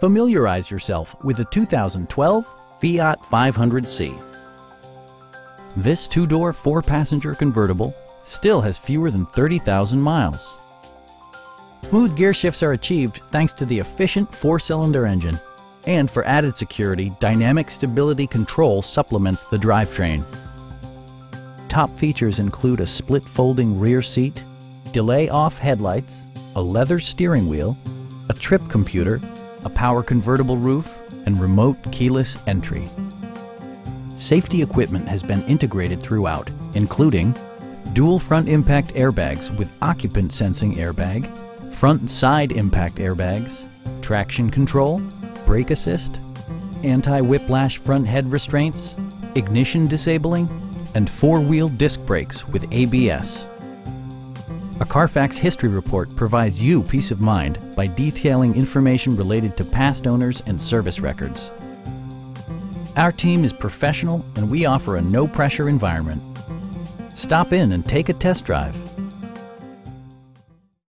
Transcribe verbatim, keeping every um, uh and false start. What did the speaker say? Familiarize yourself with the two thousand twelve Fiat five hundred C. This two-door, four-passenger convertible still has fewer than thirty thousand miles. Smooth gear shifts are achieved thanks to the efficient four-cylinder engine, and for added security, dynamic stability control supplements the drivetrain. Top features include a split folding rear seat, delay-off headlights, a leather steering wheel, a trip computer, a power convertible roof, and remote keyless entry. Safety equipment has been integrated throughout, including dual front impact airbags with occupant sensing airbag, front and side impact airbags, traction control, brake assist, anti-whiplash front head restraints, ignition disabling, and four-wheel disc brakes with A B S. A Carfax history report provides you peace of mind by detailing information related to past owners and service records. Our team is professional and we offer a no-pressure environment. Stop in and take a test drive.